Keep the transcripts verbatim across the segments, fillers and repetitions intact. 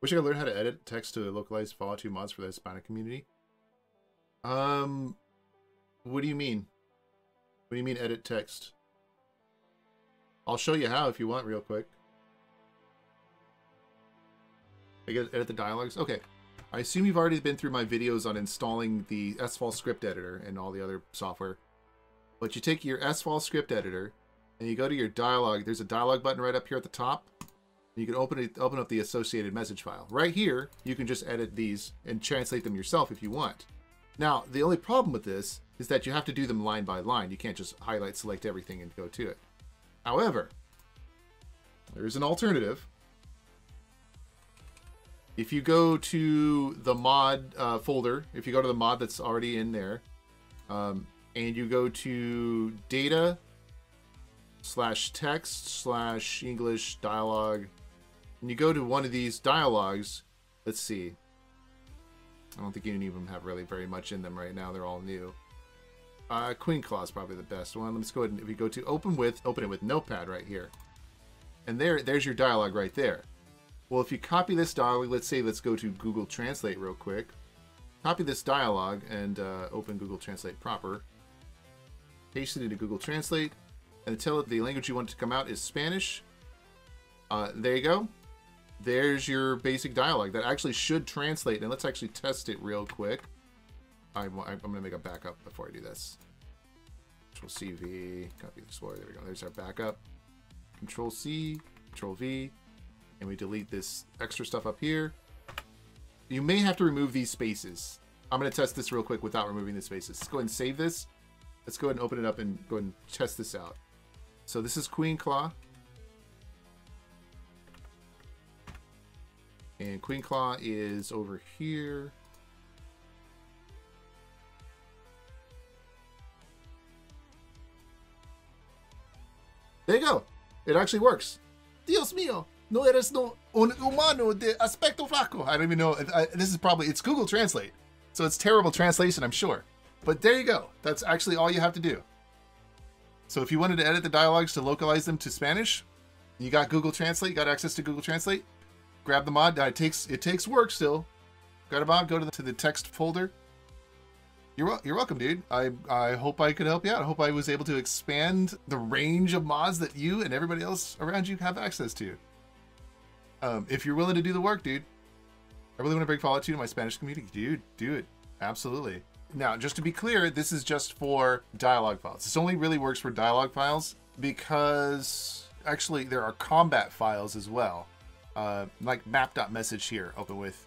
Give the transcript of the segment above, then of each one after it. Wish I could learn how to edit text to localize Fallout two mods for the Hispanic community. Um, what do you mean? What do you mean edit text? I'll show you how if you want real quick. I get edit the dialogues? Okay. I assume you've already been through my videos on installing the Sfall script editor and all the other software. But you take your Sfall script editor and you go to your dialogue. There's a dialogue button right up here at the top. You can open it, open up the associated message file. Right here, you can just edit these and translate them yourself if you want. Now, the only problem with this is that you have to do them line by line. You can't just highlight, select everything, and go to it. However, there's an alternative. If you go to the mod uh, folder, if you go to the mod that's already in there, um, and you go to data slash text slash English dialogue, and you go to one of these dialogues, let's see. I don't think any of them have really very much in them right now. They're all new. Uh, Queen Claw is probably the best one. Let's go ahead and if we go to open with, open it with Notepad right here. And there, there's your dialogue right there. Well, if you copy this dialogue, let's say, let's go to Google Translate real quick. Copy this dialogue and uh, open Google Translate proper. Paste it into Google Translate and tell it the language you want it to come out is Spanish. Uh, there you go. There's your basic dialogue that actually should translate. And let's actually test it real quick. I'm, I'm going to make a backup before I do this. Control C, V, copy Explorer. There we go. There's our backup. Control C, Control V. And we delete this extra stuff up here. You may have to remove these spaces. I'm going to test this real quick without removing the spaces. Let's go ahead and save this. Let's go ahead and open it up and go ahead and test this out. So this is Queen Claw. And Queen Claw is over here. There you go. It actually works. Dios mío. No eres no un humano de aspecto flaco. I don't even know. I, this is probably, it's Google Translate. So it's terrible translation, I'm sure. But there you go. That's actually all you have to do. So if you wanted to edit the dialogues to localize them to Spanish, you got Google Translate, you got access to Google Translate. Grab the mod. It takes it takes work still. Grab a mod. Go to the, to the text folder. You're you're welcome, dude. I I hope I could help you out. I hope I was able to expand the range of mods that you and everybody else around you have access to. Um, if you're willing to do the work, dude. I really want to bring Fallout two to my Spanish community, dude. Do it. Absolutely. Now, just to be clear, this is just for dialogue files. This only really works for dialogue files because actually there are combat files as well. Uh, like map.message here, open with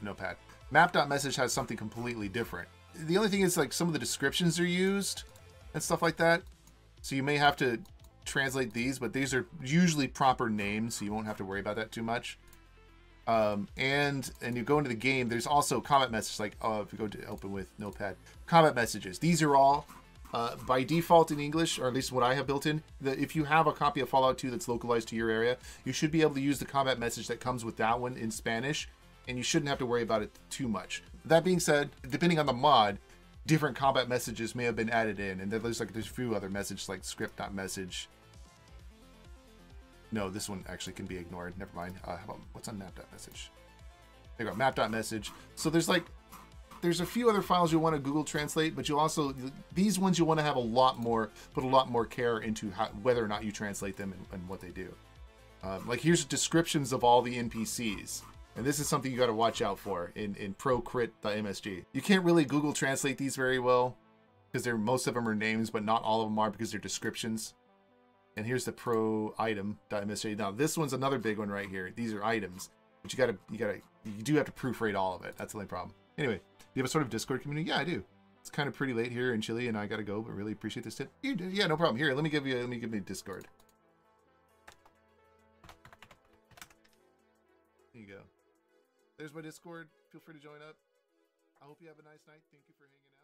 Notepad. Map.message has something completely different. The only thing is like some of the descriptions are used and stuff like that. So you may have to translate these, but these are usually proper names, so you won't have to worry about that too much. Um, and and you go into the game, there's also combat messages, like oh, if you go to open with Notepad, combat messages. These are all uh, by default in English, or at least what I have built in, that if you have a copy of Fallout two that's localized to your area, you should be able to use the combat message that comes with that one in Spanish, and you shouldn't have to worry about it too much. That being said, depending on the mod, different combat messages may have been added in, and there's like there's a few other messages like script.message. No, this one actually can be ignored. Never mind. Uh, how about what's on map.message? There you go, map.message. So there's like there's a few other files you'll want to Google Translate, but you'll also, these ones you'll want to have a lot more, put a lot more care into how, whether or not you translate them and, and what they do. Um, like here's descriptions of all the N P Cs. And this is something you got to watch out for in, in procrit.msg. You can't really Google Translate these very well because they're most of them are names, but not all of them are because they're descriptions. And here's the pro item.msg. Now this one's another big one right here. These are items, but you gotta, you gotta, you do have to proofread all of it. That's the only problem. Anyway, do you have a sort of Discord community? Yeah, I do. It's kind of pretty late here in Chile, and I gotta go. But really appreciate this tip. You do? Yeah, no problem. Here, let me give you, let me give me Discord. There you go. There's my Discord. Feel free to join up. I hope you have a nice night. Thank you for hanging out.